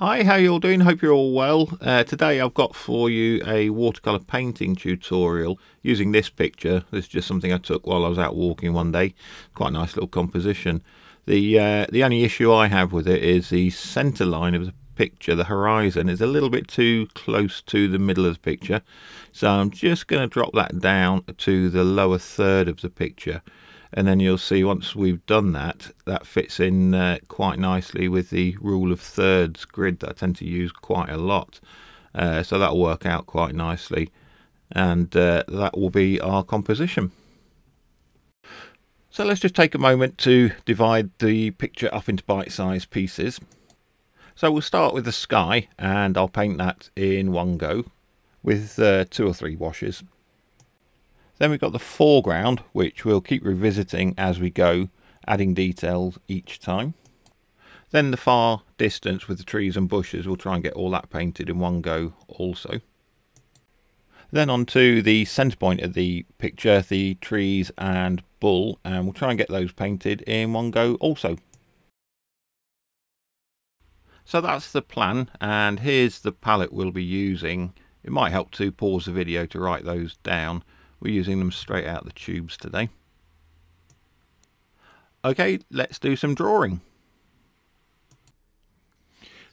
Hi, how you all doing? Hope you're all well. Today I've got for you a watercolour painting tutorial using this picture. This is just something I took while I was out walking one day. Quite a nice little composition. The only issue I have with it is the centre line of the picture, the horizon, is a little bit too close to the middle of the picture. So I'm just going to drop that down to the lower third of the picture. And then you'll see once we've done that, that fits in quite nicely with the rule of thirds grid that I tend to use quite a lot. So that'll work out quite nicely. And that will be our composition. So let's just take a moment to divide the picture up into bite-sized pieces. So we'll start with the sky, and I'll paint that in one go with 2 or 3 washes. Then we've got the foreground, which we'll keep revisiting as we go, adding details each time. Then the far distance with the trees and bushes, we'll try and get all that painted in one go also. Then onto the centre point of the picture, the trees and bull, and we'll try and get those painted in one go also. So that's the plan, and here's the palette we'll be using. It might help to pause the video to write those down. We're using them straight out the tubes today. Okay, let's do some drawing.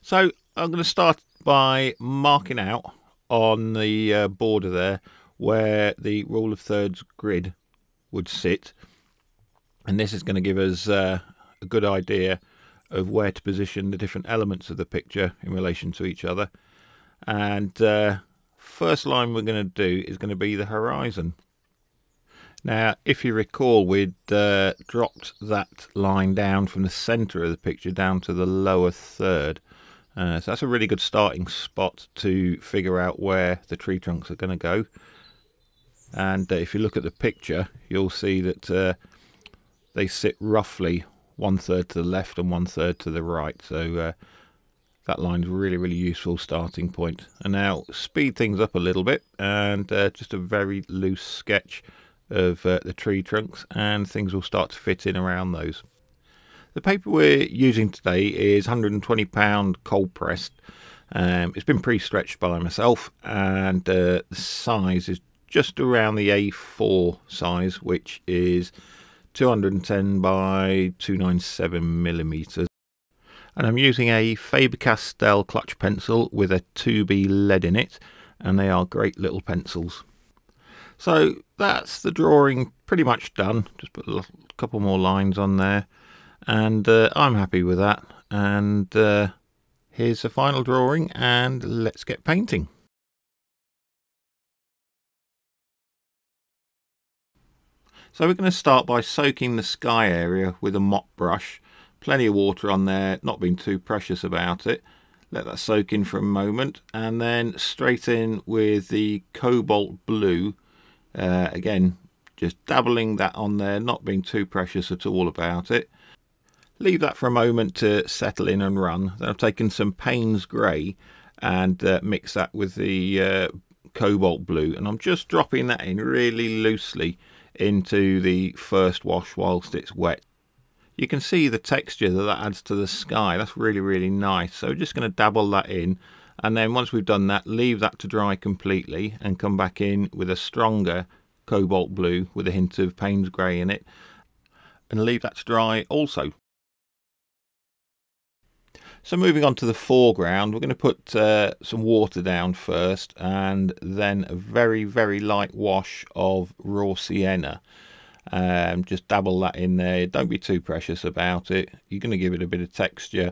So I'm going to start by marking out on the border there where the rule of thirds grid would sit. And this is going to give us a good idea of where to position the different elements of the picture in relation to each other. And first line we're going to do is going to be the horizon. Now, if you recall, we'd dropped that line down from the centre of the picture down to the lower third. So that's a really good starting spot to figure out where the tree trunks are going to go. And if you look at the picture, you'll see that they sit roughly 1/3 to the left and 1/3 to the right. So that line's a really useful starting point. And now speed things up a little bit, and just a very loose sketch of the tree trunks, and things will start to fit in around those. The paper we're using today is 120-pound cold pressed. It's been pre-stretched by myself, and the size is just around the A4 size, which is 210 by 297 millimeters. And I'm using a Faber-Castell clutch pencil with a 2B lead in it, and they are great little pencils. So that's the drawing pretty much done. Just put a couple more lines on there, and I'm happy with that. And here's the final drawing, and let's get painting. So we're going to start by soaking the sky area with a mop brush. Plenty of water on there, not being too precious about it. Let that soak in for a moment, and then straight in with the cobalt blue. Again, just dabbling that on there, not being too precious at all about it. Leave that for a moment to settle in and run. Then I've taken some Payne's Grey and mixed that with the cobalt blue. And I'm just dropping that in really loosely into the first wash whilst it's wet. You can see the texture that that adds to the sky. That's really nice. So we're just going to dabble that in, and then once we've done that, leave that to dry completely and come back in with a stronger cobalt blue with a hint of Payne's Grey in it, and leave that to dry also. So moving on to the foreground, we're going to put some water down first, and then a very light wash of raw sienna. Just dabble that in there. Don't be too precious about it. You're going to give it a bit of texture,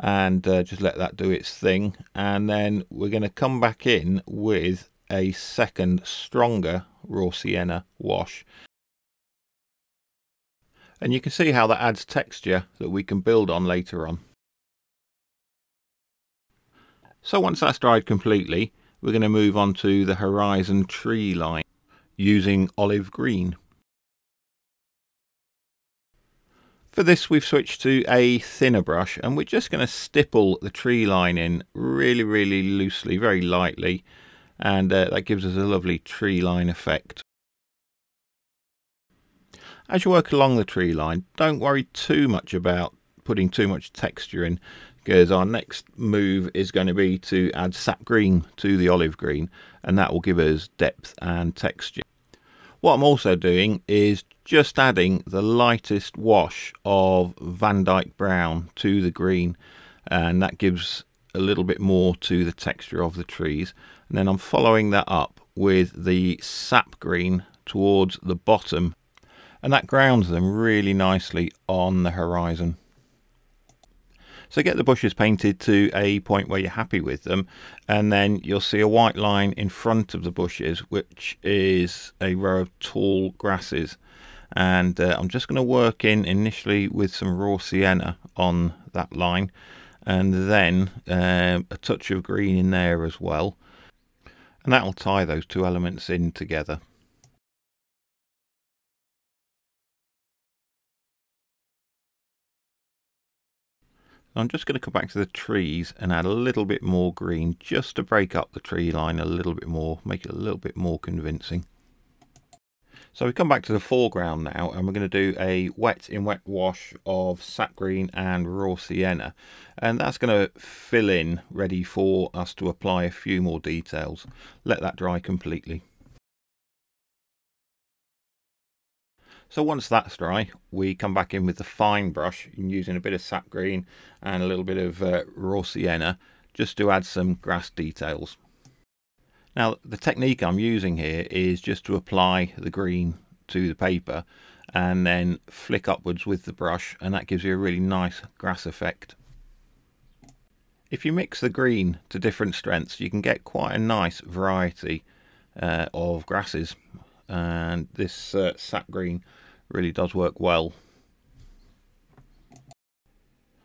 and just let that do its thing. And then we're going to come back in with a second stronger raw sienna wash, and you can see how that adds texture that we can build on later on. So once that's dried completely, we're going to move on to the horizon tree line using olive green. For this, we've switched to a thinner brush, and we're just going to stipple the tree line in really loosely, very lightly, and that gives us a lovely tree line effect. As you work along the tree line, don't worry too much about putting too much texture in. because our next move is going to be to add sap green to the olive green, and that will give us depth and texture. What I'm also doing is just adding the lightest wash of Van Dyke Brown to the green, and that gives a little bit more to the texture of the trees. And then I'm following that up with the sap green towards the bottom, and that grounds them really nicely on the horizon. So get the bushes painted to a point where you're happy with them, and then you'll see a white line in front of the bushes, which is a row of tall grasses. And I'm just going to work in initially with some raw sienna on that line, and then a touch of green in there as well, and that will tie those two elements in together. I'm just going to come back to the trees and add a little bit more green just to break up the tree line a little bit more, make it a little bit more convincing. So we come back to the foreground now, and we're going to do a wet wash of sap green and raw sienna, and that's going to fill in, ready for us to apply a few more details. Let that dry completely. So once that's dry, we come back in with the fine brush, using a bit of sap green and a little bit of raw sienna, just to add some grass details. Now, the technique I'm using here is just to apply the green to the paper and then flick upwards with the brush, and that gives you a really nice grass effect. If you mix the green to different strengths, you can get quite a nice variety of grasses, and this sap green really does work well.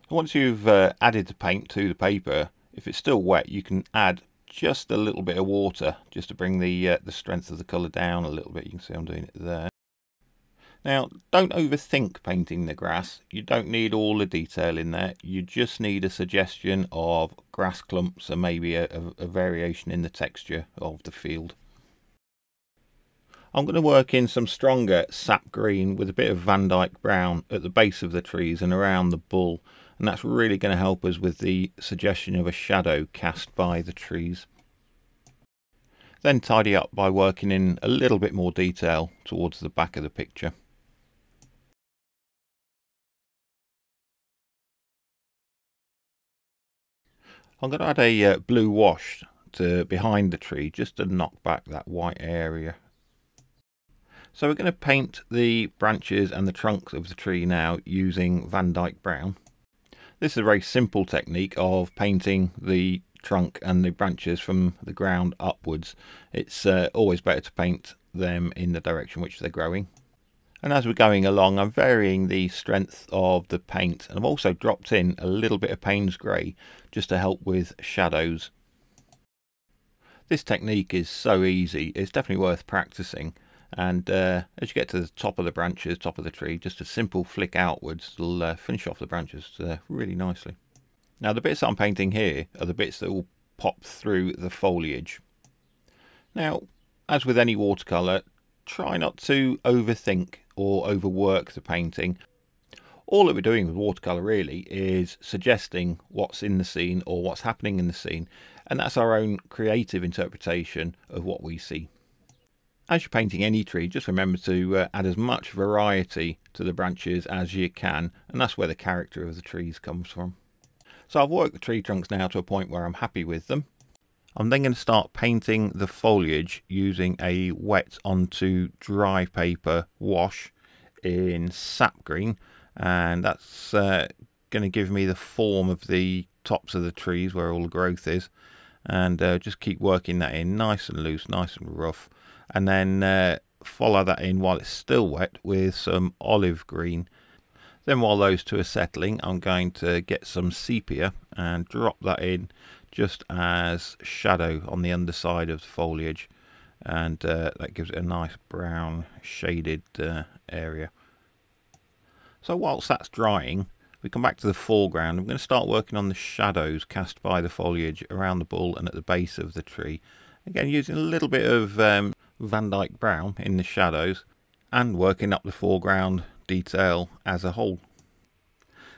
Once you've added the paint to the paper, if it's still wet, you can add just a little bit of water just to bring the strength of the colour down a little bit. You can see I'm doing it there. Now, don't overthink painting the grass. You don't need all the detail in there. You just need a suggestion of grass clumps and maybe a variation in the texture of the field. I'm going to work in some stronger sap green with a bit of Van Dyke Brown at the base of the trees and around the bull, and that's really going to help us with the suggestion of a shadow cast by the trees. Then tidy up by working in a little bit more detail towards the back of the picture. I'm going to add a blue wash to behind the tree just to knock back that white area. So we're going to paint the branches and the trunks of the tree now using Van Dyke Brown. This is a very simple technique of painting the trunk and the branches from the ground upwards. It's always better to paint them in the direction which they're growing. And as we're going along, I'm varying the strength of the paint, and I've also dropped in a little bit of Payne's Grey just to help with shadows. This technique is so easy, it's definitely worth practicing. And as you get to the top of the branches, top of the tree, just a simple flick outwards will finish off the branches really nicely. Now, the bits I'm painting here are the bits that will pop through the foliage. Now, as with any watercolour, try not to overthink or overwork the painting. All that we're doing with watercolour really is suggesting what's in the scene or what's happening in the scene, and that's our own creative interpretation of what we see. As you're painting any tree, just remember to add as much variety to the branches as you can, and that's where the character of the trees comes from. So I've worked the tree trunks now to a point where I'm happy with them. I'm then going to start painting the foliage using a wet onto dry paper wash in sap green, and that's going to give me the form of the tops of the trees where all the growth is, and just keep working that in nice and loose, nice and rough. And then follow that in while it's still wet with some olive green. Then while those two are settling, I'm going to get some sepia and drop that in just as shadow on the underside of the foliage, and that gives it a nice brown shaded area. So whilst that's drying, we come back to the foreground. I'm going to start working on the shadows cast by the foliage around the bull and at the base of the tree. Again, using a little bit of Van Dyke Brown in the shadows and working up the foreground detail as a whole.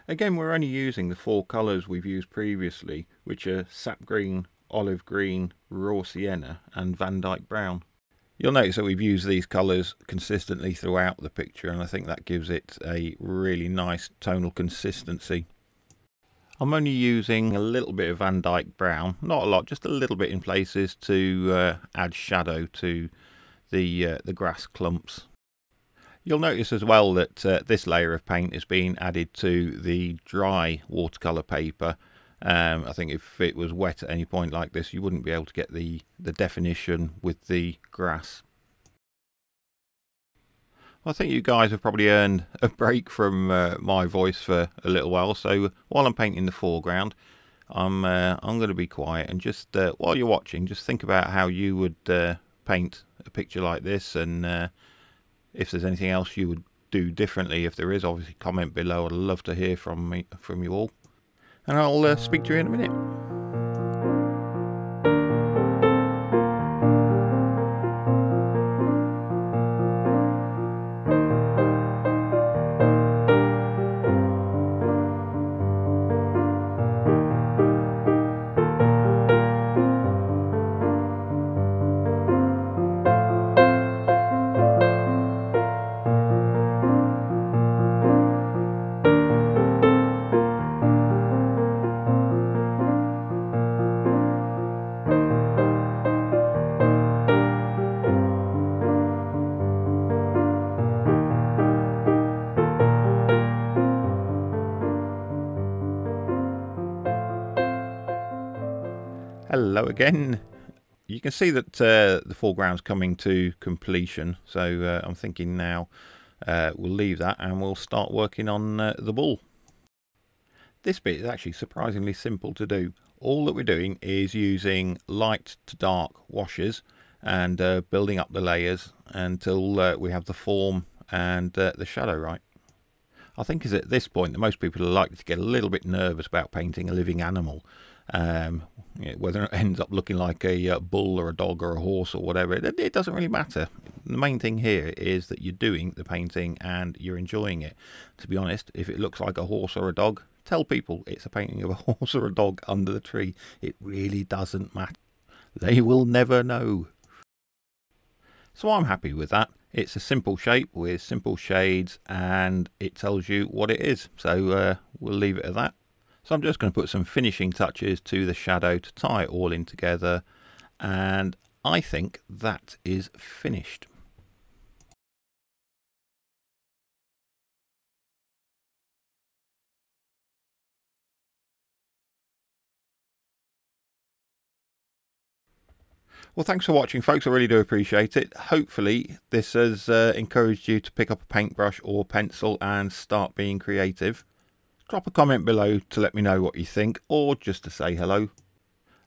Again, we're only using the four colours we've used previously, which are sap green, olive green, raw sienna and Van Dyke brown. You'll notice that we've used these colours consistently throughout the picture, and I think that gives it a really nice tonal consistency. I'm only using a little bit of Van Dyke brown, not a lot, just a little bit in places to add shadow to the grass clumps. You'll notice as well that this layer of paint is being added to the dry watercolour paper. I think if it was wet at any point like this, you wouldn't be able to get the definition with the grass. Well, I think you guys have probably earned a break from my voice for a little while, so while I'm painting the foreground, I'm going to be quiet and just while you're watching, just think about how you would paint a picture like this, and if there's anything else you would do differently. If there is, obviously comment below. I'd love to hear from you all. And I'll speak to you in a minute. Hello again. You can see that the foreground's coming to completion, so I'm thinking now we'll leave that and we'll start working on the bull. This bit is actually surprisingly simple to do. All that we're doing is using light to dark washes and building up the layers until we have the form and the shadow right. I think it's at this point that most people are likely to get a little bit nervous about painting a living animal. Whether it ends up looking like a bull or a dog or a horse or whatever, it doesn't really matter. The main thing here is that you're doing the painting and you're enjoying it. To be honest, if it looks like a horse or a dog, tell people it's a painting of a horse or a dog under the tree. It really doesn't matter. They will never know. So I'm happy with that. It's a simple shape with simple shades and it tells you what it is. So we'll leave it at that. So I'm just going to put some finishing touches to the shadow to tie it all in together, and I think that is finished. Well, thanks for watching, folks. I really do appreciate it. Hopefully this has encouraged you to pick up a paintbrush or pencil and start being creative. Drop a comment below to let me know what you think, or just to say hello.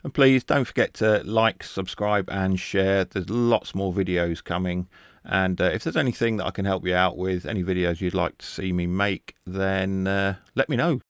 And please don't forget to like, subscribe and share. There's lots more videos coming, and if there's anything that I can help you out with, any videos you'd like to see me make, then let me know.